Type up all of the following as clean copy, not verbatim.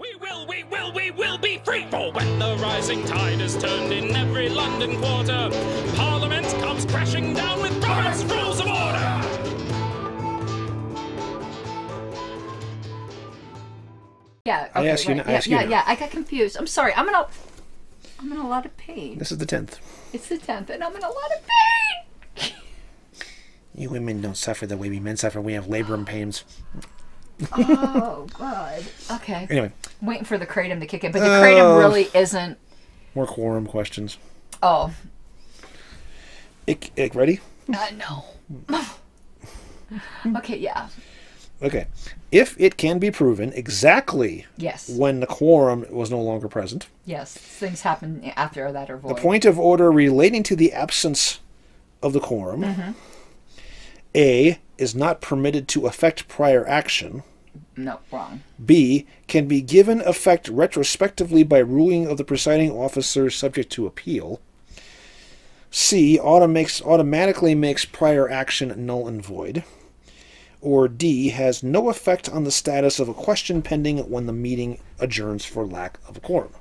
We will be free. For when the rising tide has turned in every London quarter, Parliament comes crashing down with Robert's Rules of Order. Yeah, okay, I asked you. I got confused. I'm sorry. I'm in a lot of pain. This is the 10th. It's the 10th, and I'm in a lot of pain. You women don't suffer the way we men suffer. We have labrum pains. Oh God. Okay. Anyway, waiting for the kratom to kick in, but the kratom really isn't. More quorum questions. Oh. Ik ready? No. Okay. Yeah. Okay. If it can be proven exactly when the quorum was no longer present. Yes. Things happen after that or void. The point of order relating to the absence of the quorum. Mm-hmm. A, is not permitted to affect prior action. No, wrong. B, can be given effect retrospectively by ruling of the presiding officer subject to appeal. C, automatically makes prior action null and void. Or D, has no effect on the status of a question pending when the meeting adjourns for lack of a quorum.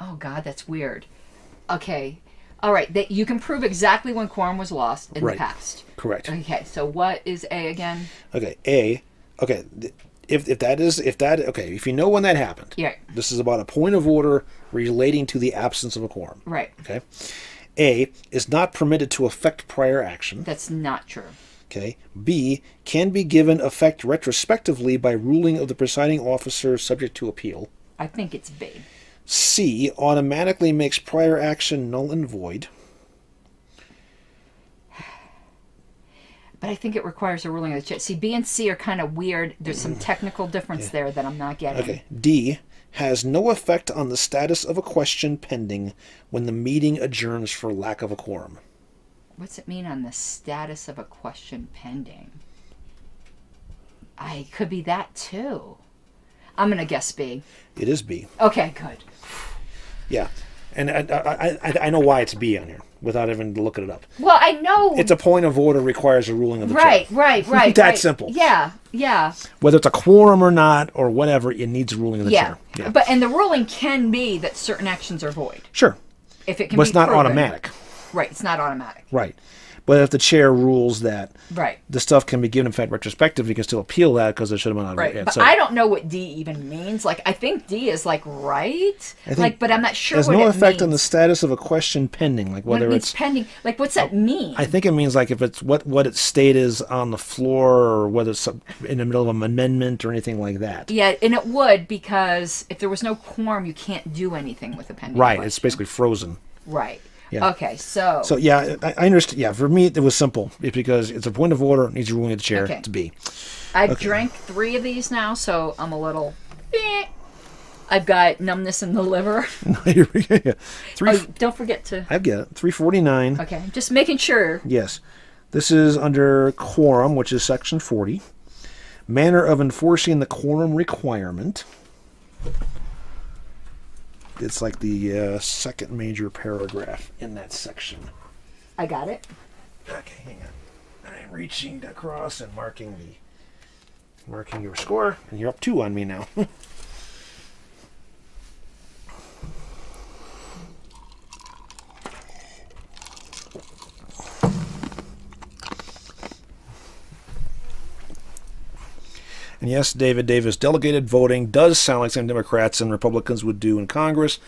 Oh, God, that's weird. Okay. All right, you can prove exactly when quorum was lost in the past. Correct. Okay, so what is A again? Okay, A. Okay, if you know when that happened. Yeah. This is about a point of order relating to the absence of a quorum. Right. Okay. A, is not permitted to affect prior action. That's not true. Okay. B, can be given effect retrospectively by ruling of the presiding officer subject to appeal. I think it's B. C, automatically makes prior action null and void. But I think it requires a ruling of the chair. See, B and C are kind of weird. There's some technical difference there that I'm not getting. Okay. D, has no effect on the status of a question pending when the meeting adjourns for lack of a quorum. What's it mean on the status of a question pending? I could be that too. I'm going to guess B. It is B. Okay, good. Yeah. And I know why it's B on here without even looking it up. Well, I know. It's a point of order requires a ruling of the chair. Right. That's simple. Yeah, yeah. Whether it's a quorum or not or whatever, it needs a ruling of the chair. Yeah. And the ruling can be that certain actions are void. Sure. If it can be proven. But it's not automatic. Right, it's not automatic. Right. But if the chair rules that the stuff can be given in fact retrospective, you can still appeal that because it should have been on But so, I don't know what D even means. Like, I think D is like but I'm not sure what it means. There's no effect on the status of a question pending, like whether it's pending. Like, what's that mean? I think it means like if it's what its state is on the floor or whether it's in the middle of an amendment or anything like that. Yeah, and it would because if there was no quorum, you can't do anything with a pending. Right, question. It's basically frozen. Right. Yeah. Okay, so... So, yeah, I understand. Yeah, for me, it was simple. It's because it's a point of order. It needs a ruling of the chair. Okay. It's B. I've drank 3 of these now, so I'm a little... I've got numbness in the liver. Yeah. Don't forget to... I've got it. 349. Okay, just making sure. Yes. This is under quorum, which is section 40. Manner of enforcing the quorum requirement. It's like the second major paragraph in that section. I got it. Okay, hang on. I'm reaching across and marking your score, and you're up 2 on me now. And yes, David Davis, delegated voting does sound like some Democrats and Republicans would do in Congress.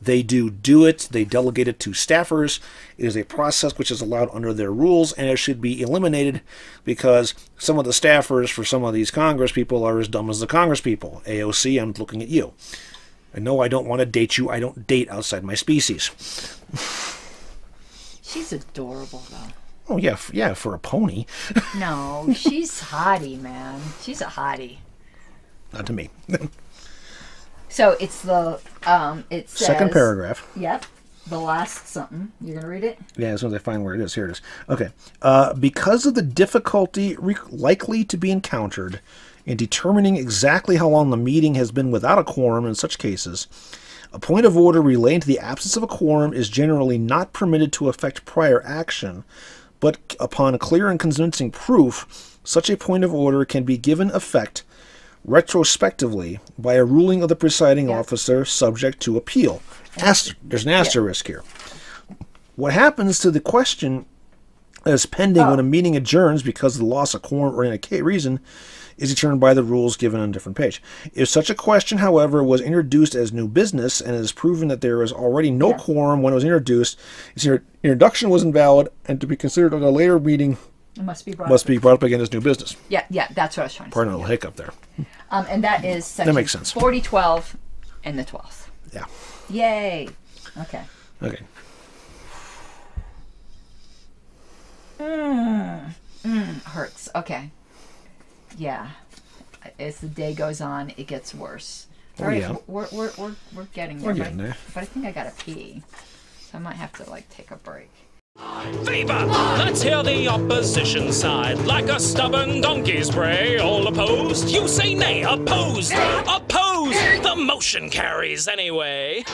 They do it. They delegate it to staffers. It is a process which is allowed under their rules, and it should be eliminated because some of the staffers for some of these Congress people are as dumb as the Congress people. AOC, I'm looking at you. And no, I don't want to date you. I don't date outside my species. She's adorable, though. Oh, yeah, for a pony. No, she's hottie, man. She's a hottie. Not to me. So it's the, it says... Second paragraph. Yep. The last something. You're going to read it? Yeah, as soon as I find where it is. Here it is. Okay. Because of the difficulty likely to be encountered in determining exactly how long the meeting has been without a quorum in such cases... A point of order relating to the absence of a quorum is generally not permitted to affect prior action, but upon clear and convincing proof, such a point of order can be given effect retrospectively by a ruling of the presiding officer subject to appeal. There's an asterisk here. What happens to the question that is pending when a meeting adjourns because of the loss of quorum or any reason is determined by the rules given on a different page. If such a question, however, was introduced as new business and it is proven that there is already no quorum when it was introduced, its introduction was invalid and to be considered at a later meeting must be brought up again as new business. Yeah, yeah, that's what I was trying to say. Pardon a little hiccup there. And that is section 40.12 and the 12th. Yeah. Yay. Okay. Okay. Hurts. Okay. Yeah. As the day goes on, it gets worse. All right, we're getting there. But I think I gotta pee, so I might have to like take a break. Fever! Let's hear the opposition side. Like a stubborn donkey's bray, all opposed. You say nay, opposed. Opposed. The motion carries anyway.